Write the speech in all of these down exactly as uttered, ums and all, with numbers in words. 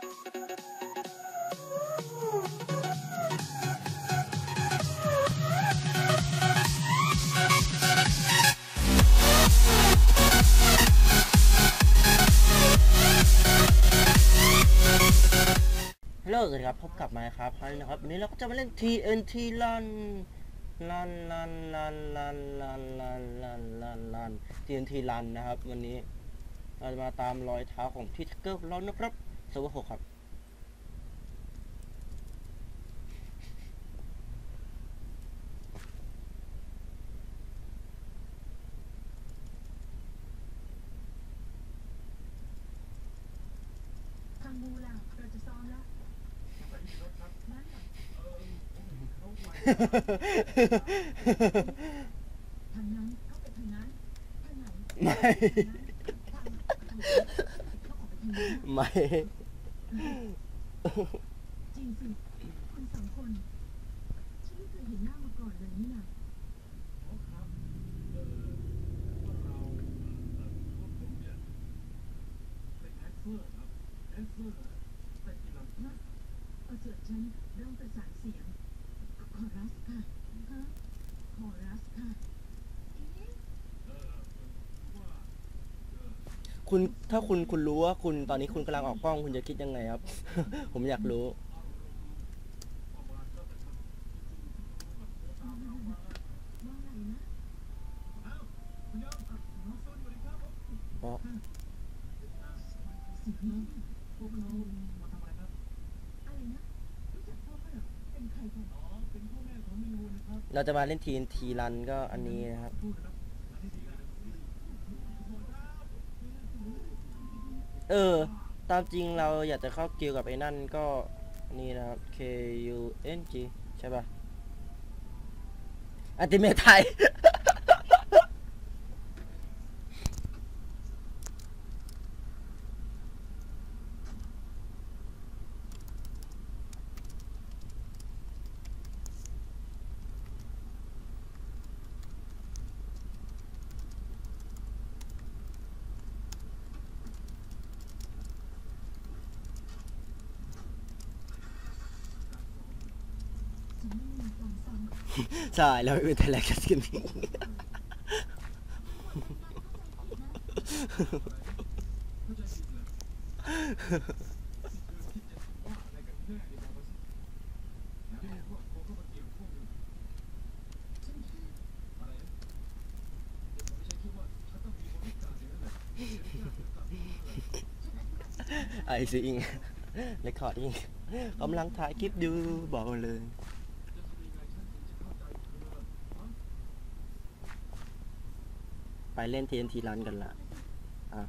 เลิกเลยครับพบกับมาครับครั้งนะครับวันนี้เราก็จะมาเล่น ที เอ็น ที รัน รัน รัน รัน รัน รัน รัน รัน รัน รัน ที เอ็น ที รัน นะครับวันนี้เราจะมาตามรอยเท้าของที่แท็กเกอร์เรานะครับเซิร์ฟเวอร์หกครับทางนั้นเข้าไปทางนั้นทางไหนไม่ไม่จริงสิคนสองคนฉันไม่เคยเห็นหน้ามาก่อนเลยนี่นะเอาเจอฉันเริ่มประสานเสียงคอรัสค่ะฮะคอรัสค่ะคุณถ้าคุณคุณรู้ว่าคุณตอนนี้คุณกำลังออกกล้องคุณจะคิดยังไงครับ ผมอยากรู้เราจะมาเล่น ที เอ็น ที รัน ก็อันนี้นะครับเออตามจริงเราอยากจะเข้าเกี่ยวกับไอ้นั่นก็อันนี้นะครับ เค ยู เอ็น จี ใช่ป่ะอันติเมทไทย ใช่เราไม่เป็นทะเลกันกันนี่ไอซิงเรคคอร์ดยิ่งกำลังถ่ายคลิปดูบอกเลยไปเล่น ที เอ็น ที รัน กันละอ่ะ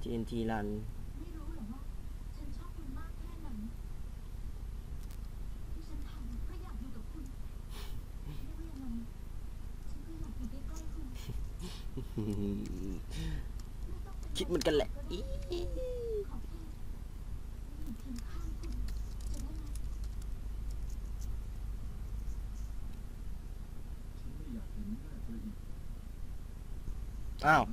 ที เอ็น ที รัน ไม่รู้หรอว่าฉันชอบคุณมากแค่ไหนที่ฉันทำก็อยากอยู่กับคุณไม่ได้ว่ายังไงฉันก็อยากอยู่ใกล้ๆคุณคิดเหมือนกันแหละอ้าว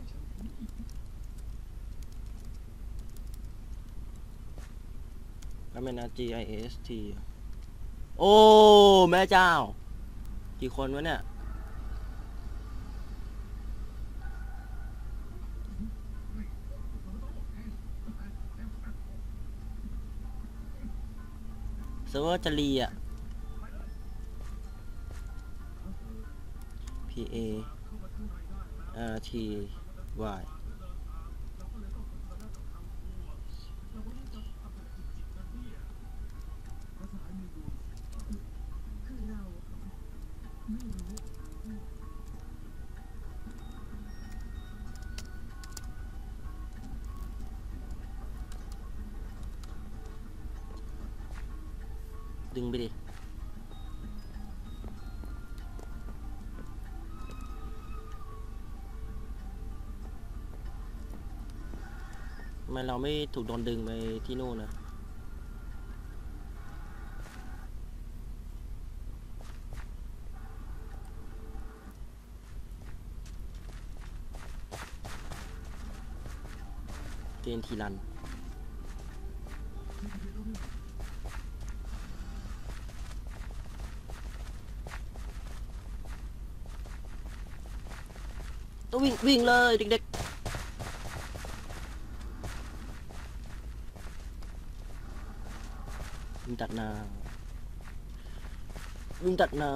แล้วเป็น จี ไอ เอส ที โอ้แม่เจ้ากี่คนวะเนี่ยเซิร์ฟเวอร์จะรีอ่ะ พี เออาร์ ที วาย ดึงไปดิทำไมเราไม่ถูกโดนดึงไปที่นู่นนะเกณฑ์ทีรัน วิ่งวิ่งเลยเด็กๆวิ่งตัดหน้าวิ่งตัดหน้า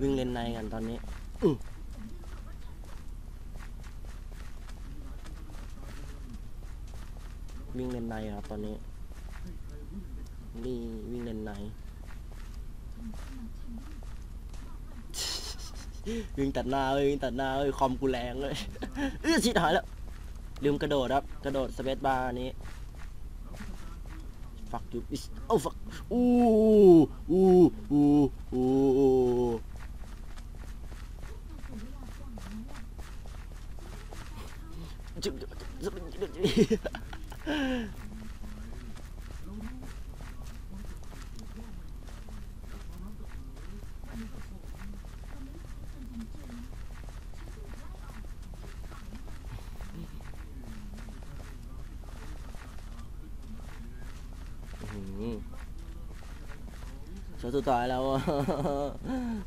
วิ่งเลนในกันตอนนี้วิ่งเลนในครับตอนนี้นี่วิ่งเลนในวิ่งตัดหน้าเลยวิ่งตัดหน้าเลยคอมกูแรงเลยเอื้อชิดหายแล้วลืมกระโดดครับกระโดดสเปซบาร์นี้ฟักยูอิสโอ้ฟักอู้อู้อู้อู้จุ๊บจุ๊บจุ๊บฉันจะตายแล้ว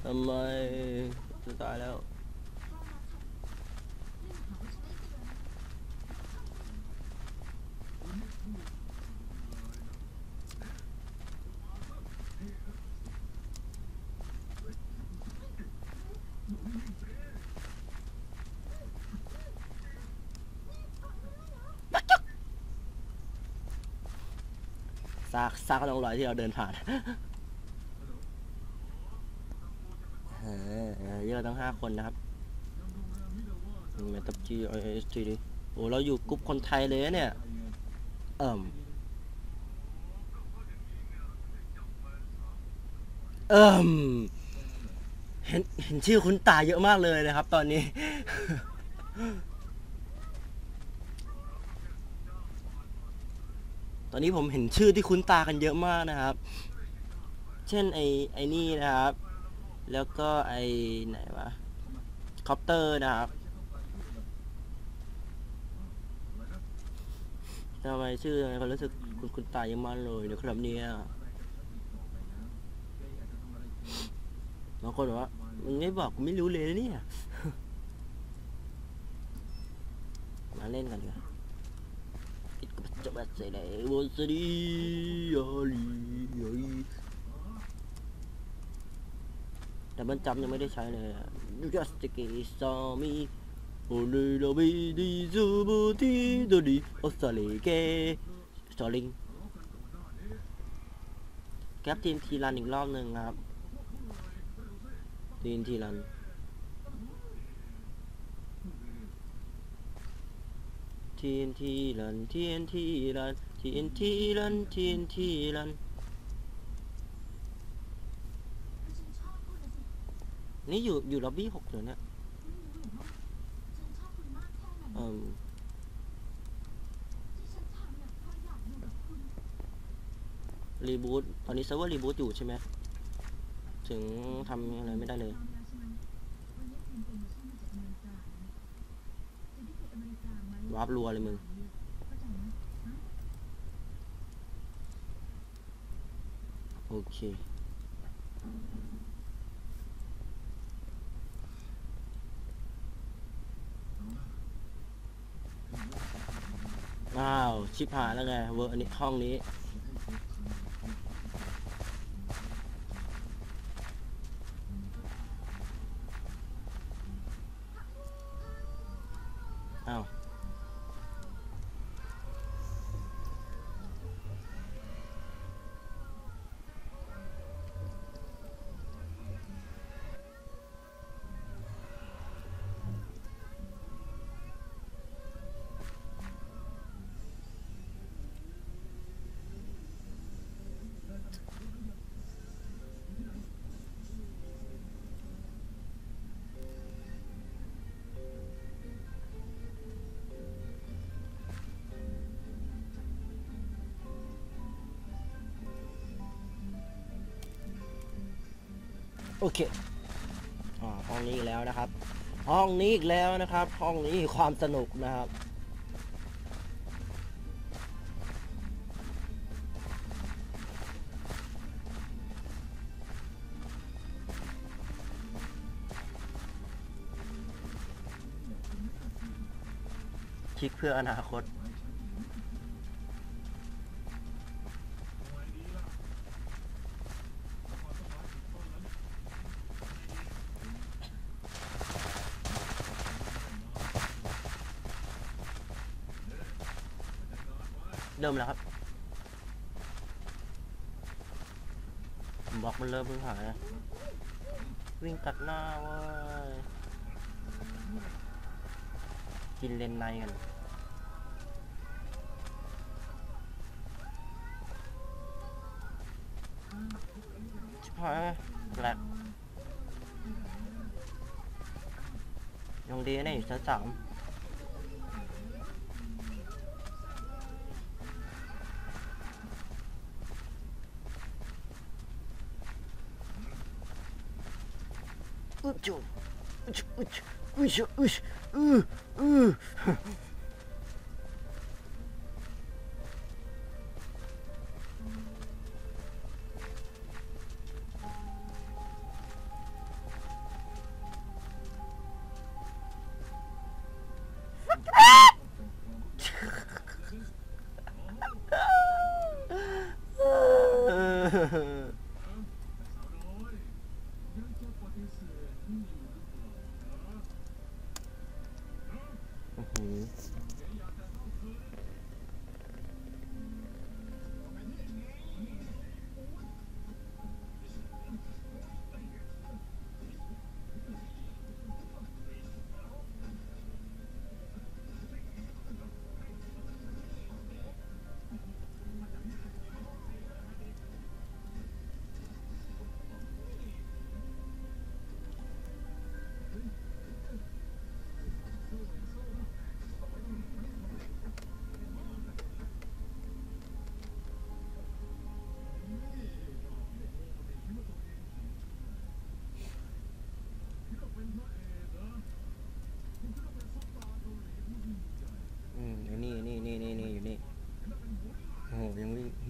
ทำไมจะตายแล้วซากซากร่องรอยที่เราเดินผ่านเยอะทั้งห้าคนนะครับแมตต์ จี ไอ เอส ที ดิโอ้เราอยู่กลุ่มคนไทยเลยเนี่ยเอิ่มเอิ่มเห็นเห็นชื่อคุณตาเยอะมากเลยนะครับตอนนี้ตอนนี้ผมเห็นชื่อที่คุณตากันเยอะมากนะครับเช่นไอไอนี่นะครับแล้วก็ไอไหนวะคอปเตอร์นะครับทำไมชื่อทำไมเขารู้สึกคุณคุณตายยังมันเลยเดี๋ยวครับเนี่ยบางคนบอกว่ามึงไม่บอกกูไม่รู้เลยนะเนี่ยมาเล่นกันดีกว่ากิดกับจับแบบใส่ไหนบนสตีอลีแต่มันจำยังไม่ได้ใช้เลย Just take it from me โอ้เลยเราไม่ได้จูบที่ตัวดีโอ้สาลีแกสาลิงแคปทีมทีรันอีกรอบหนึ่งครับทีมทีรันทีมทีรันทีมทีรันทีมทีรันทีมทีรันนี่อยู่อยู่ล็อบบี้หกอยู่เนี่ยเออรีบูตตอนนี้เซิร์ฟเวอร์รีบูตอยู่ใช่ไหมถึงทำอะไรไม่ได้เลยวาร์ปรัวเลยมึงโอเคอ้าวชิบหายแล้วไงเวอร์นี่ห้องนี้อ้าวโอเคห้องนี้อีกแล้วนะครับห้องนี้อีกแล้วนะครับห้องนี้ความสนุกนะครับ คิดเพื่ออนาคตเริ่มแล้วครับบอกมันเริ่มเพิ่งหายวิ่งตัดหน้าเว้ยกินเลนในกันชิบหายแหลกยังดีนะอยู่ชั้นสามอุจอุจอุจอุจอุจอืออือ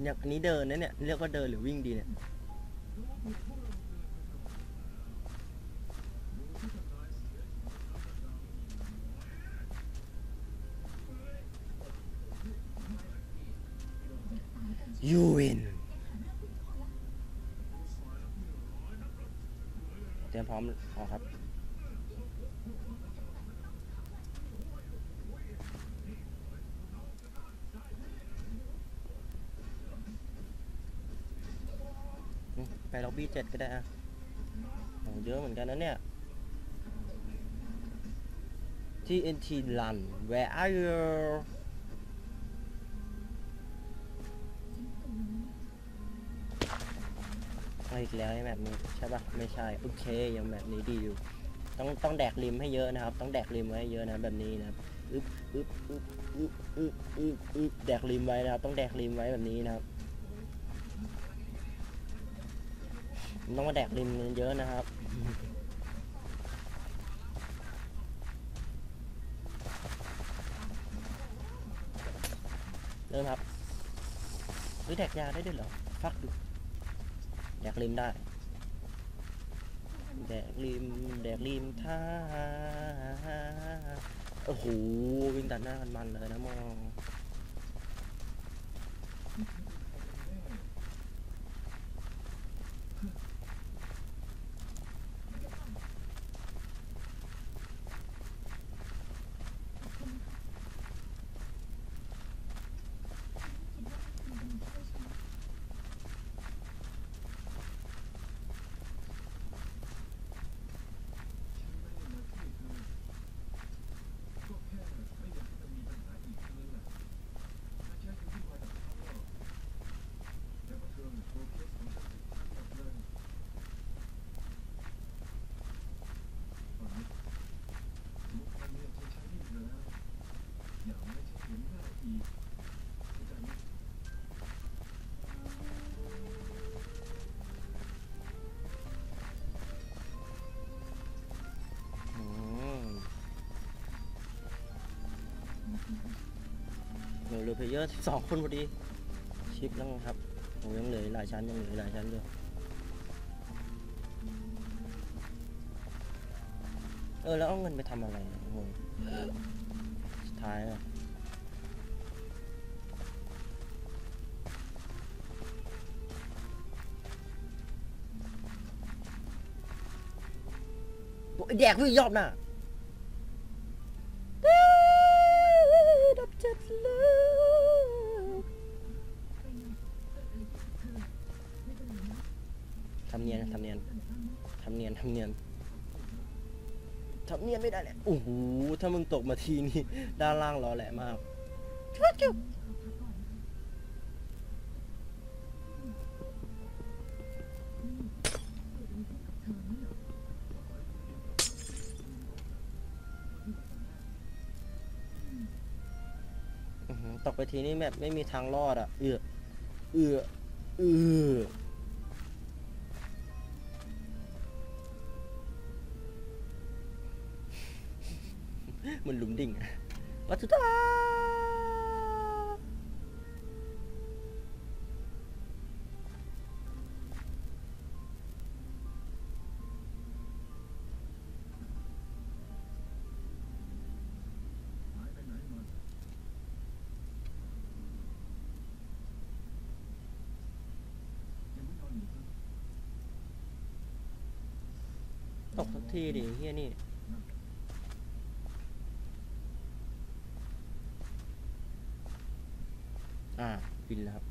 อย่างนี้เดินนะเนี่ยเรียกว่าเดินหรือวิ่งดีเนี่ยยูวินเตรียมพร้อมอ๋อครับไปล็อบบี้เจ็ดก็ได้อะเยอะเหมือนกันนะเนี่ย ที เอ็น ที รัน where are youอีกแล้วไอ้แบบนี้ใช่ปะไม่ใช่โอเคยังแบบนี้ดีอยู่ต้องต้องแดกริมให้เยอะนะครับต้องแดกริมไว้เยอะนะแบบนี้นะครับอึ๊บอึ๊บอึ๊บอึ๊บอึ๊บอึ๊บอึ๊บแดกริมไว้นะครับต้องแดกริมไว้แบบนี้นะครับต้องมาแดกริมเยอะนะครับเริ่มครับหรือแดกยาได้ด้วยเหรอฟักดูแดกริมได้แดกริมแดกริมท่าโอ้โหวิ่งตัดหน้ากันมันเลยนะมองเหลือเพลเยอร์สองคนพอดีชิปแล้วครับผมยังเหลือหลายชั้นยังเหลือหลายชั้นด้วยเออแล้วเอาเงินไปทำอะไรนะโอ้ยสุดท้ายอะ แยกวิ่งยอบหน้าทำเนียนทำเนียนทำเนียนทำเนียนทำเนียนไม่ได้แหละโอ้โหถ้ามึงตกมาทีนี้ด้านล่างรอแหละมากชัดเจนตกไปทีนี้แบบไม่มีทางรอดอ่ะเอือเอือเอือมันหลุมดิ่งอะวัตถุตาตกทุกทีดิเฮียนี่อ่าบินแล้วครับไ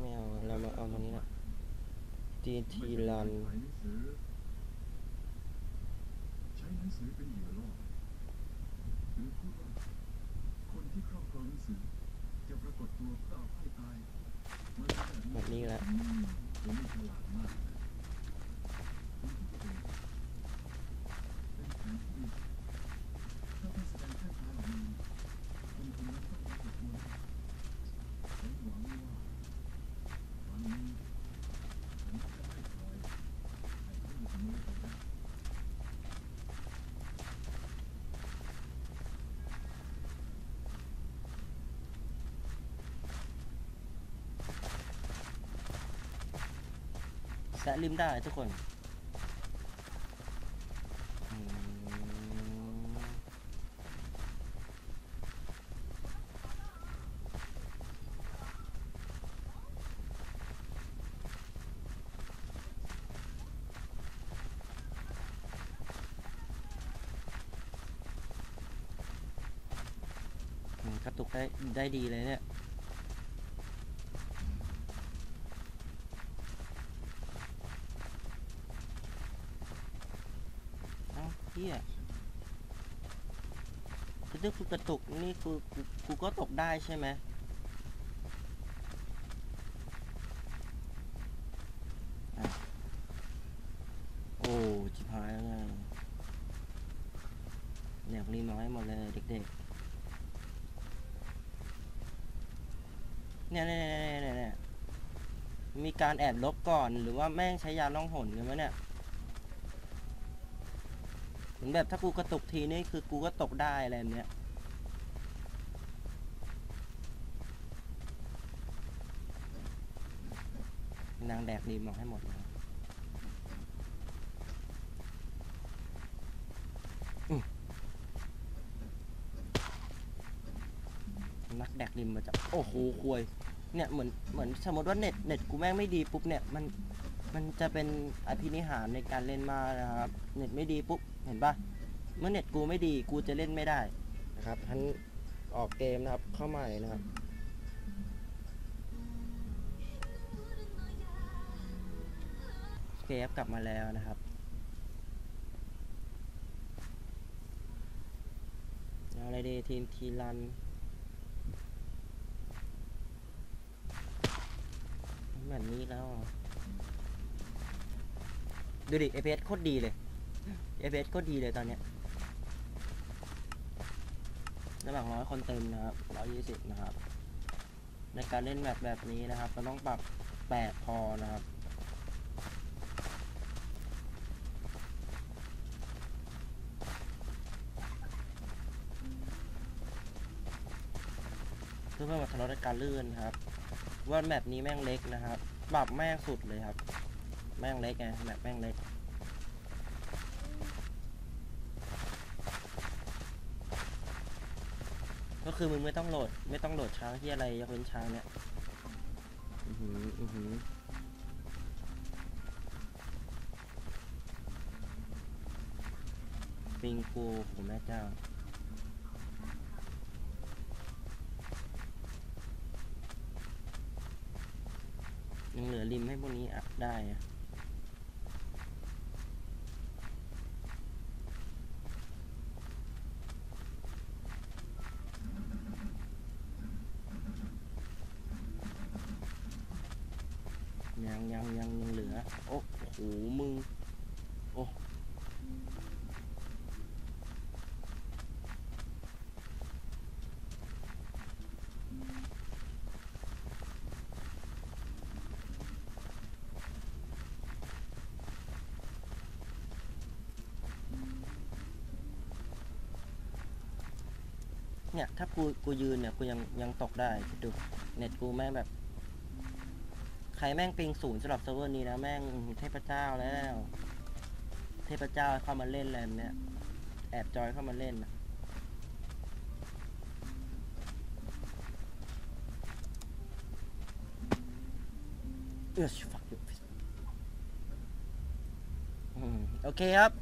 ม่เอาเรามาเอาตรงนี้นะ ที เอ็น ที รัน ใช้หนังสือเป็นเหยื่อล่อหรือพูดว่าคนที่ครอบครองหนังสือจะปรากฏตัวต่อให้ตายแบบนี้แหละแซะริมได้ทุกคนกระตุกได้ได้ดีเลยเนี่ยคือกระตุกนี่กูกูก็ตกได้ใช่ไหมโอ้ชิบหายแล้วไงแหนบรีน้อยหมดเลยเด็กๆเนี่ยเนี่ยเนี่ยเนี่ยมีการแอบลบก่อนหรือว่าแม่งใช้ยาล่องหนกันไหมเนี่ยแบบถ้ากูกระตุกทีนี่คือกูก็ตกได้อะไรแบบเนี้ยนางแดกดีมองให้หมดเลยนักแดกริมมาจากโอ้โหควยเนี่ยเหมือนเหมือนสมมติว่าเน็ตเน็ตกูแม่งไม่ดีปุ๊บเนี่ยมันมันจะเป็นอภินิหารในการเล่นมานะครับเน็ตไม่ดีปุ๊บเห็นปะเมื่อเน็ตกูไม่ดีกูจะเล่นไม่ได้นะครับท่านออกเกมนะครับเข้าใหม่นะครับเกมกลับมาแล้วนะครับเอาอะไรดีทีมทีรันแบบนี้แล้วดูดิ เอ พี เอส โคตรดีเลยเอฟเอสก็ดีเลยตอนเนี้ย ได้แบบร้อยคนเต็มนะครับร้อยยี่สิบนะครับในการเล่นแบบแบบนี้นะครับเราต้องปรับแปดพอนะครับเพื่อเพิ่มความทะเลาะในการลื่นครับว่าแบบนี้แม่งเล็กนะครับปรับแม่งสุดเลยครับแม่งเล็กไงแบบแม่งเล็กก็คือมึงไม่ต้องโหลดไม่ต้องโหลดช้างที่อะไรยกเว้นช้างเนี่ยอือหืออือหือปิงกูของแม่เจ้ายังเหลือริมให้พวกนี้อัดได้อะยังยังยังยังเหลือโอ้โหมึงโอ้เนี่ยถ้ากูกูยืนเนี่ยกูยังยังตกได้ดูเน็ตกูแม่งแบบใครแม่งปิงศูนย์สำหรับเซิร์ฟเวอร์นี้นะแม่งเทพเจ้าแล้วเทพเจ้าเข้ามาเล่นแลนเนี่ยแอบจอยเข้ามาเล่นนะเออฟักอยู่โอเคครับ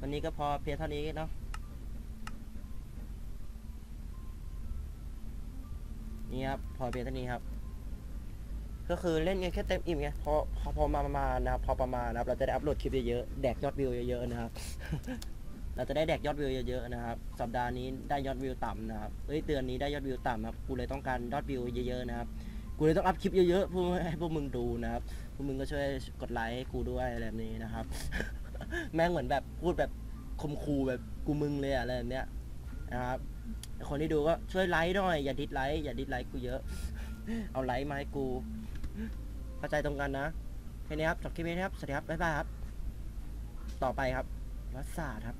วันนี้ก็พอเพียงเท่านี้เนาะนี่ครับพอเพียงเท่านี้ครับก็คือเล่นกันแค่เต็มอิ่มไงพอพอพอมาประมาณนะครับพอประมาณนะครับเราจะได้อัพโหลดคลิปเยอะๆแดกยอดวิวเยอะๆนะครับเราจะได้แดกยอดวิวเยอะๆนะครับสัปดาห์นี้ได้ยอดวิวต่ำนะครับเอ้ยเดือนนี้ได้ยอดวิวต่ำครับกูเลยต้องการยอดวิวเยอะๆนะครับกูเลยต้องอัพคลิปเยอะๆเพื่อให้พวกมึงดูนะครับพวกมึงก็ช่วยกดไลค์กูด้วยอะไรแบบนี้นะครับแม่งเหมือนแบบพูดแบบคมคูแบบกูมึงเลยอะไรแบบเนี้ยนะครับคนที่ดูก็ช่วยไลค์หน่อยอย่าดิสไลค์อย่าดิสไลค์กูเยอะเอาไลค์มาให้กูเข้าใจตรงกันนะแค่นี้ครับจบคลิปนี้ครับสวัสดีครับบ๊ายบายครับต่อไปครับวัดศาสตร์ครับ